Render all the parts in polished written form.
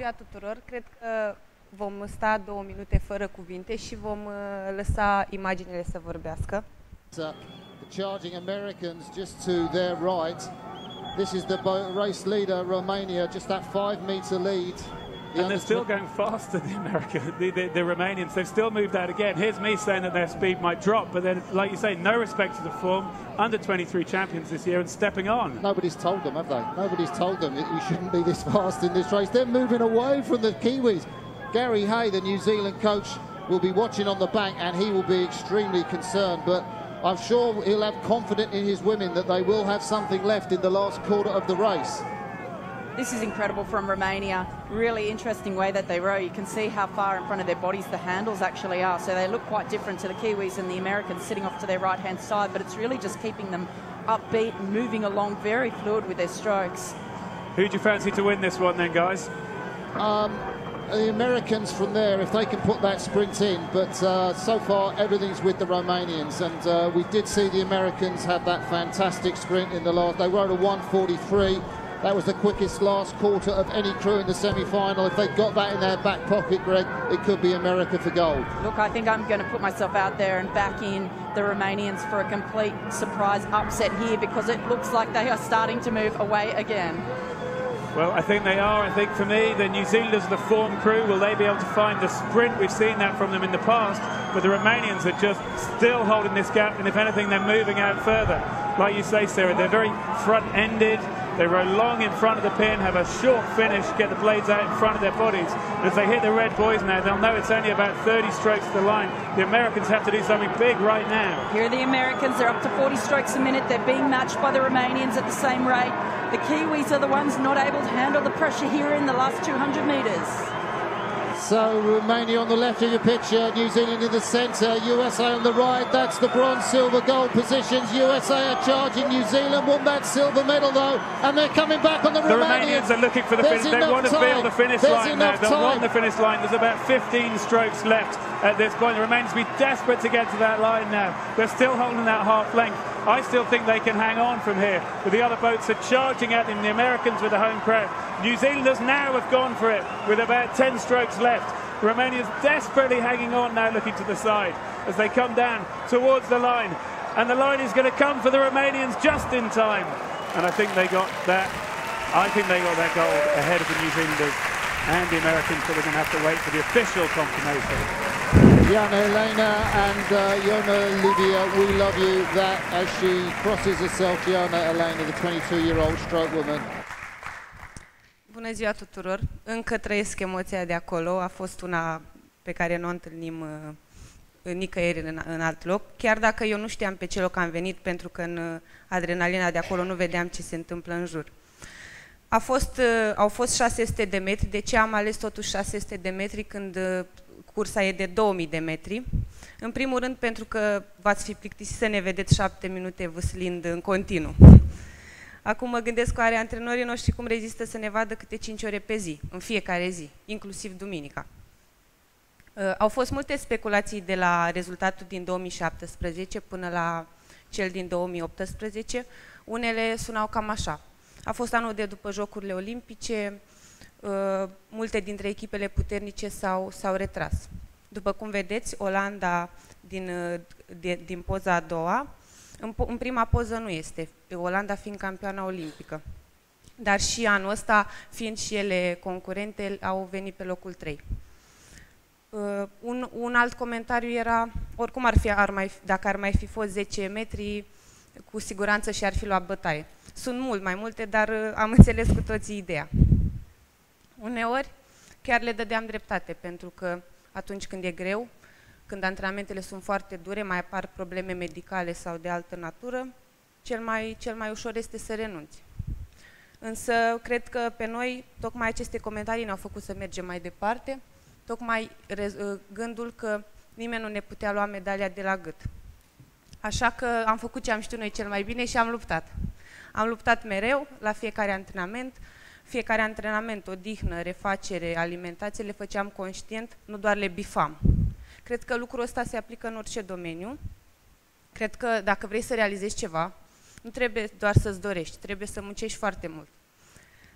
ziua tuturor! Cred că vom sta 2 minute fără cuvinte și vom lăsa imaginile să vorbească. The charging Americans just to their right. This is the race leader, Romania, just that 5-meter lead. And they're still going faster, the Americans, the Romanians. They've still moved out again. Here's me saying that their speed might drop, but then, like you say, no respect to the form. Under-23 champions this year and stepping on. Nobody's told them, have they? Nobody's told them that you shouldn't be this fast in this race. They're moving away from the Kiwis. Gary Hay, the New Zealand coach, will be watching on the bank, and he will be extremely concerned, but I'm sure he'll have confidence in his women that they will have something left in the last quarter of the race. This is incredible from Romania. Really interesting way that they row. You can see how far in front of their bodies the handles actually are. So they look quite different to the Kiwis and the Americans sitting off to their right-hand side, but it's really just keeping them upbeat and moving along very fluid with their strokes. Who do you fancy to win this one then, guys? The Americans from there, if they can put that sprint in, but so far everything's with the Romanians, and we did see the Americans have that fantastic sprint in the last. They rode a 1:43. That was the quickest last quarter of any crew in the semi-final. If they got that in their back pocket, Greg, it could be America for gold. Look, I think I'm going to put myself out there and back in the Romanians for a complete surprise upset here, because it looks like they are starting to move away again. Well, I think they are. I think, for me, the New Zealanders are the form crew. Will they be able to find the sprint? We've seen that from them in the past, but the Romanians are just still holding this gap, and if anything, they're moving out further. Like you say, Sarah, they're very front-ended. They row long in front of the pin, have a short finish, get the blades out in front of their bodies. If they hit the red boys now, they'll know it's only about 30 strokes to the line. The Americans have to do something big right now. Here are the Americans. They're up to 40 strokes a minute. They're being matched by the Romanians at the same rate. The Kiwis are the ones not able to handle the pressure here in the last 200 metres. So Romania on the left of your picture, New Zealand in the centre, USA on the right. That's the bronze, silver, gold positions. USA are charging. New Zealand won that silver medal, though, and they're coming back on the Romanians. The Romanians are looking for the finish. They want to feel the finish line now. They'll want the finish line. There's about 15 strokes left at this point. The Romanians will be desperate to get to that line now. They're still holding that half length. I still think they can hang on from here, but the other boats are charging at them, the Americans with the home crowd. New Zealanders now have gone for it with about 10 strokes left. The Romanians desperately hanging on now, looking to the side as they come down towards the line. And the line is going to come for the Romanians just in time. And I think they got that. I think they got that gold ahead of the New Zealanders and the Americans, so we're going to have to wait for the official confirmation. Gianna Elena and Ionela Livia, we love you. That as she crosses herself, Gianna Elena, the 22-year-old stroke woman. Bună ziua tuturor! Încă trăiesc emoția de acolo. A fost una pe care nu o întâlnim nicăieri în alt loc. Chiar dacă eu nu știam pe ce loc am venit, pentru că în adrenalina de acolo nu vedeam ce se întâmplă în jur. Au fost 600 de metri. De ce am ales totuși 600 de metri când cursa e de 2000 de metri? În primul rând pentru că v-ați fi plictisit să ne vedeți 7 minute vâslind în continuu. Acum mă gândesc că are antrenorii noștri cum rezistă să ne vadă câte 5 ore pe zi, în fiecare zi, inclusiv duminica. Au fost multe speculații de la rezultatul din 2017 până la cel din 2018. Unele sunau cam așa. A fost anul de după Jocurile Olimpice. Multe dintre echipele puternice s-au retras. După cum vedeți, Olanda din poza a doua, în prima poză nu este, Olanda fiind campioana olimpică. Dar și anul ăsta, fiind și ele concurente, au venit pe locul 3. Un alt comentariu era, oricum dacă ar mai fi fost 10 metri, cu siguranță și ar fi luat bătaie. Sunt mult mai multe, dar am înțeles cu toții ideea. Uneori chiar le dădeam dreptate, pentru că atunci când e greu, când antrenamentele sunt foarte dure, mai apar probleme medicale sau de altă natură, cel mai ușor este să renunți. Însă cred că pe noi tocmai aceste comentarii ne-au făcut să mergem mai departe, tocmai gândul că nimeni nu ne putea lua medalia de la gât. Așa că am făcut ce am știut noi cel mai bine și am luptat. Am luptat mereu la fiecare antrenament. Fiecare antrenament, odihnă, refacere, alimentație, le făceam conștient, nu doar le bifam. Cred că lucrul ăsta se aplică în orice domeniu. Cred că dacă vrei să realizezi ceva, nu trebuie doar să-ți dorești, trebuie să muncești foarte mult.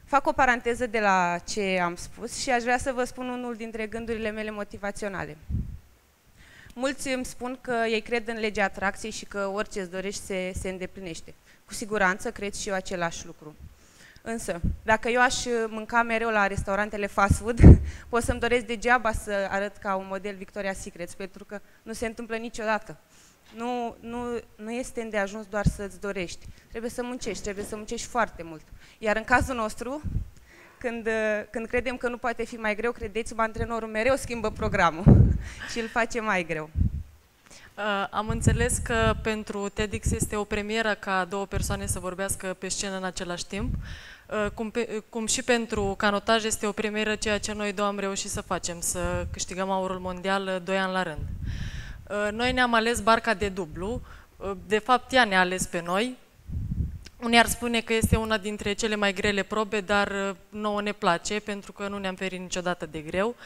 Fac o paranteză de la ce am spus și aș vrea să vă spun unul dintre gândurile mele motivaționale. Mulți îmi spun că ei cred în legea atracției și că orice îți dorești se îndeplinește. Cu siguranță cred și eu același lucru. Însă, dacă eu aș mânca mereu la restaurantele fast food, pot să-mi doresc degeaba să arăt ca un model Victoria's Secret, pentru că nu se întâmplă niciodată. Nu este îndeajuns doar să-ți dorești. Trebuie să muncești foarte mult. Iar în cazul nostru, când credem că nu poate fi mai greu, credeți-mă, antrenorul mereu schimbă programul și îl face mai greu. Am înțeles că pentru TEDx este o premieră ca două persoane să vorbească pe scenă în același timp, cum și pentru canotaj este o premieră ceea ce noi două am reușit să facem, să câștigăm aurul mondial 2 ani la rând. Noi ne-am ales barca de dublu, de fapt ea ne-a ales pe noi. Unii ar spune că este una dintre cele mai grele probe, dar nouă ne place pentru că nu ne-am ferit niciodată de greu.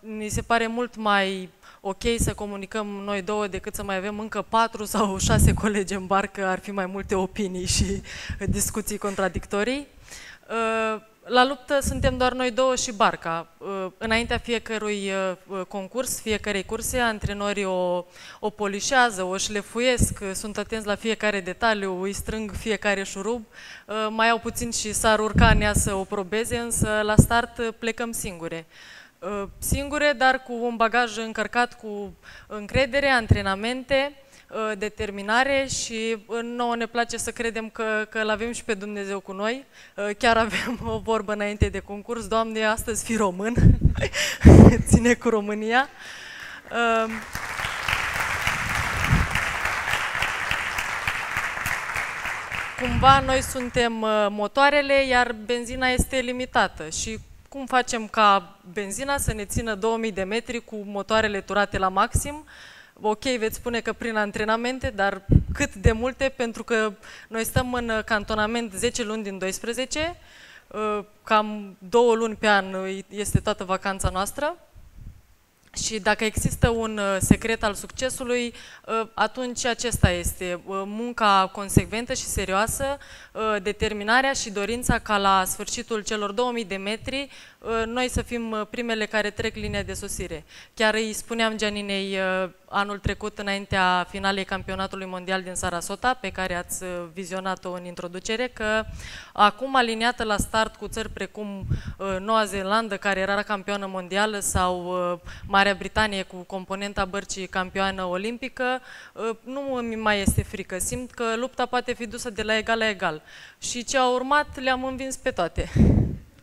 Ni se pare mult mai ok să comunicăm noi două decât să mai avem încă 4 sau 6 colegi în barcă, ar fi mai multe opinii și discuții contradictorii. La luptă suntem doar noi două și barca. Înaintea fiecărui concurs, fiecarei curse, antrenorii o polișează, o șlefuiesc, sunt atenți la fiecare detaliu, îi strâng fiecare șurub, mai au puțin și s-ar urca în ea să o probeze, însă la start plecăm singure. Singure, dar cu un bagaj încărcat cu încredere, antrenamente, determinare și nouă ne place să credem că îl avem și pe Dumnezeu cu noi. Chiar avem o vorbă înainte de concurs: Doamne, astăzi fii român, ține cu România. Cumva noi suntem motoarele, iar benzina este limitată și cum facem ca benzina să ne țină 2000 de metri cu motoarele turate la maxim? Ok, veți spune că prin antrenamente, dar cât de multe? Pentru că noi stăm în cantonament 10 luni din 12, cam 2 luni pe an este toată vacanța noastră. Și dacă există un secret al succesului, atunci acesta este: munca consecventă și serioasă, determinarea și dorința ca la sfârșitul celor 2000 de metri noi să fim primele care trec linia de sosire. Chiar îi spuneam Gianinei anul trecut, înaintea finalei campionatului mondial din Sarasota, pe care ați vizionat-o în introducere, că acum, aliniată la start cu țări precum Noua Zeelandă, care era campioană mondială, sau Marea Britanie, cu componenta bărcii campioană olimpică, nu mi mai este frică. Simt că lupta poate fi dusă de la egal la egal. Și ce a urmat le-am învins pe toate.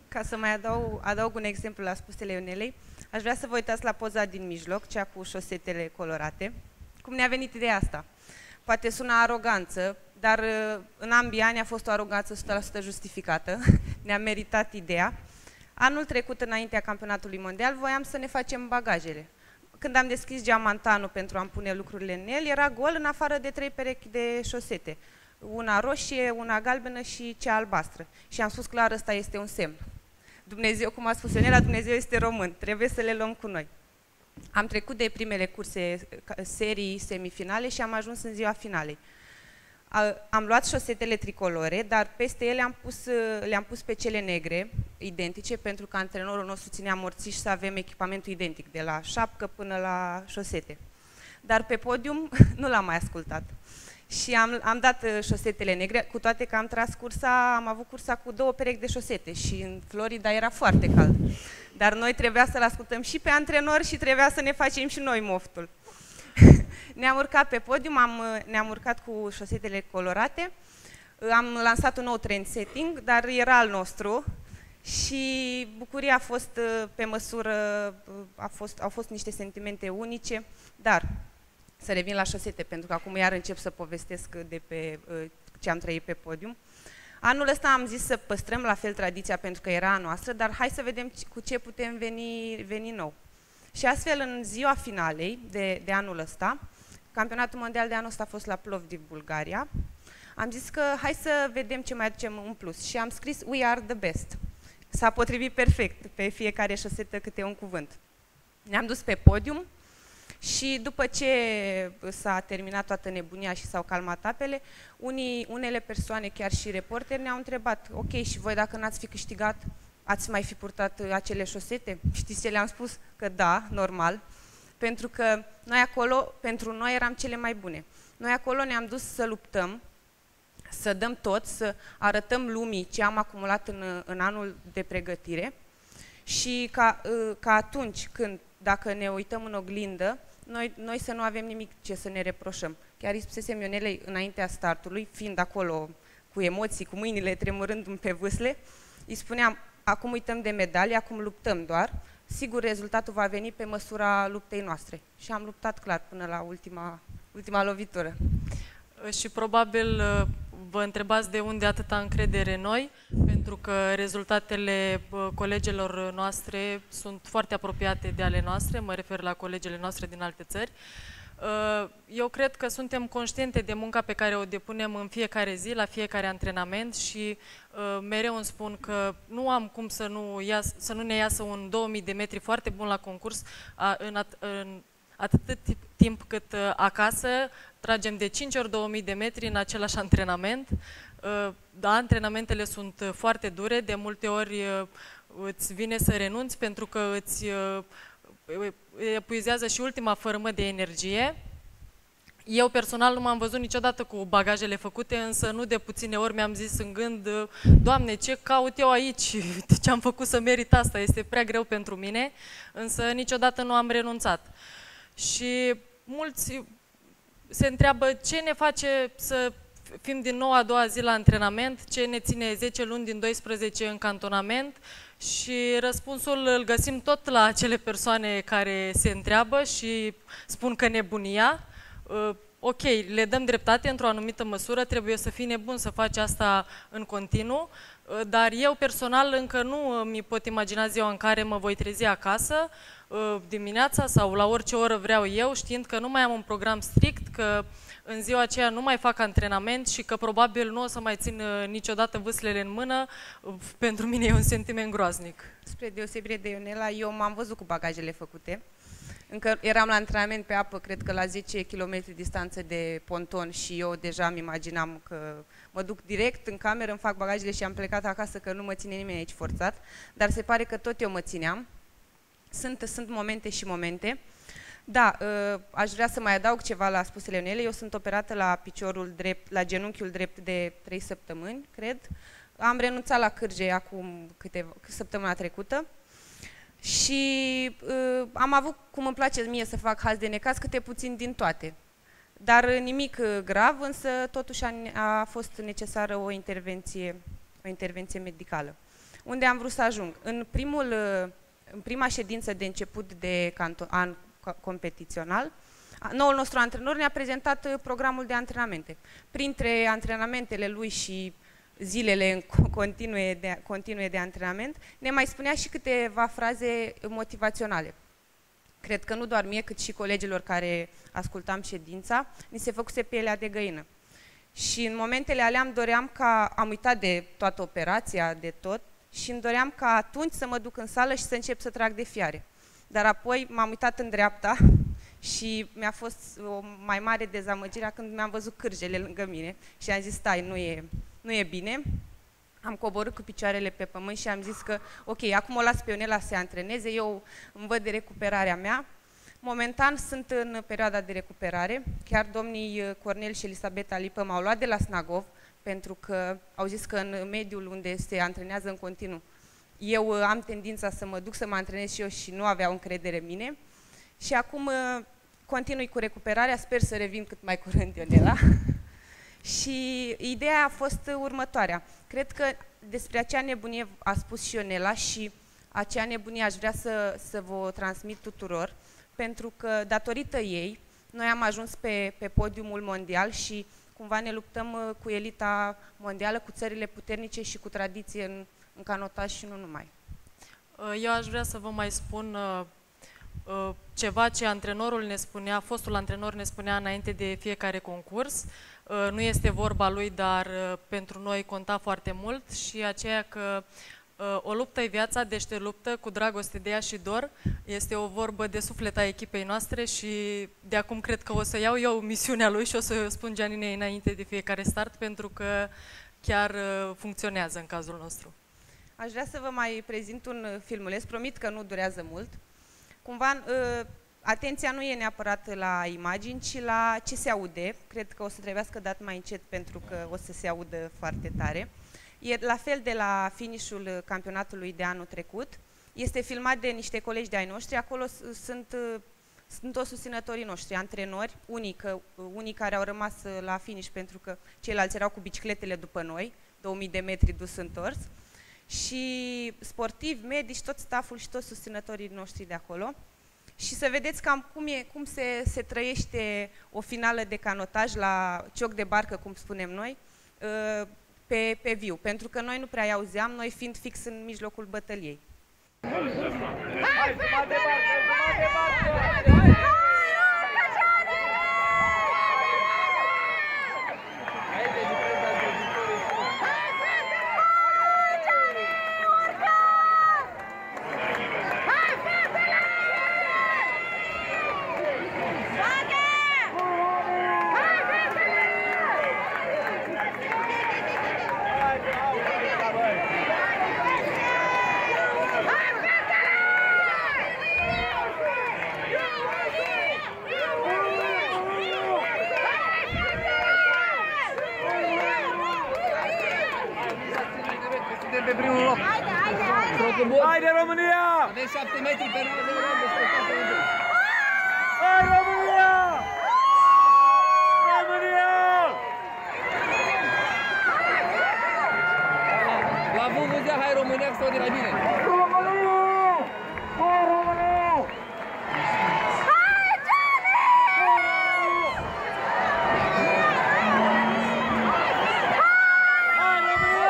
Ca să mai adaug un exemplu la spusele Ionelei, aș vrea să vă uitați la poza din mijloc, cea cu șosetele colorate. Cum ne-a venit ideea asta? Poate sună aroganță, dar în ambii ani a fost o aroganță 100% justificată. Ne-a meritat ideea. Anul trecut, înaintea campionatului mondial, voiam să ne facem bagajele. Când am deschis geamantanul pentru a-mi pune lucrurile în el, era gol în afară de 3 perechi de șosete. Una roșie, una galbenă și cea albastră. Și am spus clar, ăsta este un semn. Dumnezeu, cum a spus Ionela, Dumnezeu este român, trebuie să le luăm cu noi. Am trecut de primele curse, serii, semifinale și am ajuns în ziua finalei. Am luat șosetele tricolore, dar peste ele le-am pus pe cele negre, identice, pentru că antrenorul nostru ținea morțiș să avem echipamentul identic, de la șapcă până la șosete. Dar pe podium nu l-am mai ascultat. Și am dat șosetele negre, cu toate că am tras cursa, am avut cursa cu 2 perechi de șosete și în Florida era foarte cald. Dar noi trebuia să-l ascultăm și pe antrenor și trebuia să ne facem și noi moftul. Ne-am urcat pe podium, ne-am urcat cu șosetele colorate, am lansat un nou trend setting, dar era al nostru și bucuria a fost pe măsură, au fost niște sentimente unice, dar să revin la șosete, pentru că acum iar încep să povestesc de pe ce am trăit pe podium. Anul ăsta am zis să păstrăm la fel tradiția pentru că era a noastră, dar hai să vedem cu ce putem veni nou. Și astfel, în ziua finalei de anul ăsta, campionatul mondial de anul ăsta a fost la Plovdiv, Bulgaria, am zis că hai să vedem ce mai aducem în plus și am scris We are the best. S-a potrivit perfect pe fiecare șosetă câte un cuvânt. Ne-am dus pe podium Și după ce s-a terminat toată nebunia și s-au calmat apele, unele persoane, chiar și reporteri, ne-au întrebat: ok, și voi dacă n-ați fi câștigat, ați mai fi purtat acele șosete? Știți ce le-am spus? Că da, normal, pentru că noi acolo, pentru noi eram cele mai bune. Noi acolo ne-am dus să luptăm, să dăm tot, să arătăm lumii ce am acumulat în anul de pregătire și ca atunci când, dacă ne uităm în oglindă, noi să nu avem nimic ce să ne reproșăm. Chiar îi spusesem Ionelei înaintea startului, fiind acolo cu emoții, cu mâinile tremurându-mi pe vâsle, îi spuneam: acum uităm de medalii, acum luptăm doar. Sigur, rezultatul va veni pe măsura luptei noastre. Și am luptat clar până la ultima lovitură. Și probabil vă întrebați de unde atâta încredere în noi, pentru că rezultatele colegelor noastre sunt foarte apropiate de ale noastre, mă refer la colegele noastre din alte țări. Eu cred că suntem conștiente de munca pe care o depunem în fiecare zi, la fiecare antrenament și mereu îmi spun că nu am cum să nu ne iasă un 2000 de metri foarte bun la concurs în atât timp cât acasă tragem de 5 ori 2000 de metri în același antrenament. Da, antrenamentele sunt foarte dure, de multe ori îți vine să renunți pentru că îți epuizează și ultima fărâmă de energie. Eu personal nu m-am văzut niciodată cu bagajele făcute, însă nu de puține ori mi-am zis în gând: Doamne, ce caut eu aici? Ce am făcut să merit asta? Este prea greu pentru mine, însă niciodată nu am renunțat. Și mulți se întreabă ce ne face să fim din nou a doua zi la antrenament, ce ne ține 10 luni din 12 în cantonament, și răspunsul îl găsim tot la acele persoane care se întreabă și spun că nebunia. Ok, le dăm dreptate într-o anumită măsură, trebuie să fii nebun să faci asta în continuu, dar eu personal încă nu mi pot imagina ziua în care mă voi trezi acasă dimineața sau la orice oră vreau eu, știind că nu mai am un program strict, că în ziua aceea nu mai fac antrenament și că probabil nu o să mai țin niciodată vâslele în mână. Pentru mine e un sentiment groaznic. Spre deosebire de Ionela, eu m-am văzut cu bagajele făcute. Încă eram la antrenament pe apă, cred că la 10 km distanță de ponton și eu deja îmi imaginam că mă duc direct în cameră, îmi fac bagajele și am plecat acasă, că nu mă ține nimeni aici forțat, dar se pare că tot eu mă țineam. Sunt momente și momente. Da, aș vrea să mai adaug ceva la spusele Ionelei. Eu sunt operată la piciorul drept, la genunchiul drept de 3 săptămâni, cred. Am renunțat la cârje acum săptămâna trecută. Și am avut, cum îmi place mie să fac haz de necaz, câte puțin din toate. Dar nimic grav, însă totuși a fost necesară o intervenție medicală. Unde am vrut să ajung? În prima ședință de început de an competițional, noul nostru antrenor ne-a prezentat programul de antrenamente. Printre antrenamentele lui și zilele continue de antrenament, ne mai spunea și câteva fraze motivaționale. Cred că nu doar mie, cât și colegilor care ascultam ședința, ni se făcuse pielea de găină. Și în momentele alea îmi doream ca, am uitat de toată operația, de tot, și îmi doream ca atunci să mă duc în sală și să încep să trag de fiare. Dar apoi m-am uitat în dreapta și mi-a fost o mai mare dezamăgire când mi-am văzut cârjele lângă mine și am zis: stai, nu e bine. Am coborât cu picioarele pe pământ și am zis că ok, acum o las pe Ionela să se antreneze, eu îmi văd de recuperarea mea. Momentan sunt în perioada de recuperare. Chiar domnii Cornel și Elisabeta Lipă m-au luat de la Snagov, pentru că au zis că în mediul unde se antrenează în continuu, eu am tendința să mă duc să mă antrenez și eu și nu aveau încredere în mine. Și acum continui cu recuperarea, sper să revin cât mai curând, Ionela. Și ideea a fost următoarea. Cred că despre acea nebunie a spus și Ionela și acea nebunie aș vrea să vă transmit tuturor, pentru că datorită ei noi am ajuns pe podiumul mondial și cumva ne luptăm cu elita mondială, cu țările puternice și cu tradiție în canotaj și nu numai. Eu aș vrea să vă mai spun ceva ce antrenorul ne spunea, fostul antrenor ne spunea înainte de fiecare concurs. Nu este vorba lui, dar pentru noi conta foarte mult, și aceea că O luptă e viața, dește luptă cu dragoste de ea și dor. Este o vorbă de suflet a echipei noastre și de acum cred că o să iau eu misiunea lui și o să o spun Gianinei înainte de fiecare start, pentru că chiar funcționează în cazul nostru. Aș vrea să vă mai prezint un filmuleț, promit că nu durează mult. Cumva, atenția nu e neapărat la imagini, ci la ce se aude. Cred că o să trebuiască dat mai încet pentru că o să se audă foarte tare. E la fel de la finișul campionatului de anul trecut. Este filmat de niște colegi de-ai noștri. Acolo sunt toți susținătorii noștri, antrenori, unii care au rămas la finish pentru că ceilalți erau cu bicicletele după noi, 2000 de metri dus întors. Și sportivi, medici, tot stafful și toți susținătorii noștri de acolo. Și să vedeți cam cum se trăiește o finală de canotaj la cioc de barcă, cum spunem noi, pe viu, pentru că noi nu prea i-auzeam, noi fiind fix în mijlocul bătăliei. Hai, fetele! Haide, România! Avem 7 metri pe 90 de metri. Hai, România! România! La vuvuzea, hai România, că stau de la mine. România! Hai, România! Hai, Gianni! Hai, România!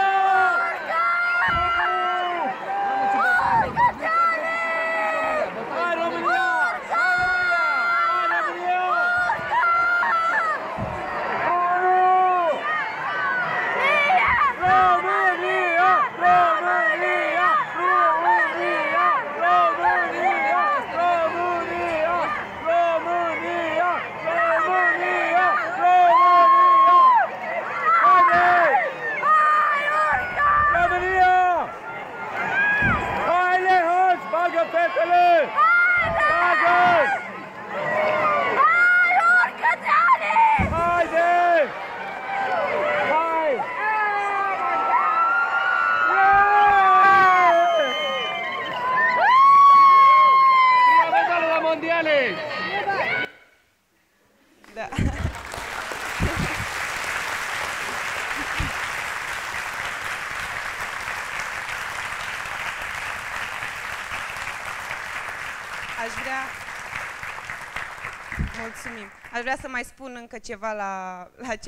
Aș vrea să mai spun încă ceva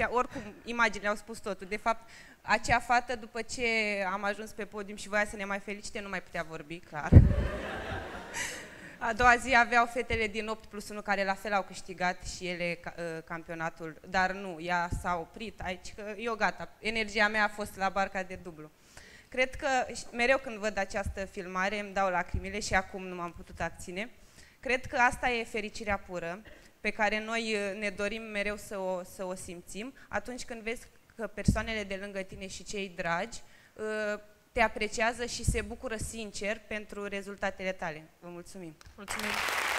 oricum, imaginile au spus totul. De fapt, acea fată, după ce am ajuns pe podium și voia să ne mai felicite, nu mai putea vorbi, clar. A doua zi aveau fetele din 8+1, care la fel au câștigat și ele campionatul, dar nu, ea s-a oprit aici, că eu gata, energia mea a fost la barca de dublu. Cred că mereu când văd această filmare îmi dau lacrimile și acum nu m-am putut abține. Cred că asta e fericirea pură, pe care noi ne dorim mereu să o simțim, atunci când vezi că persoanele de lângă tine și cei dragi te apreciază și se bucură sincer pentru rezultatele tale. Vă mulțumim! Mulțumim!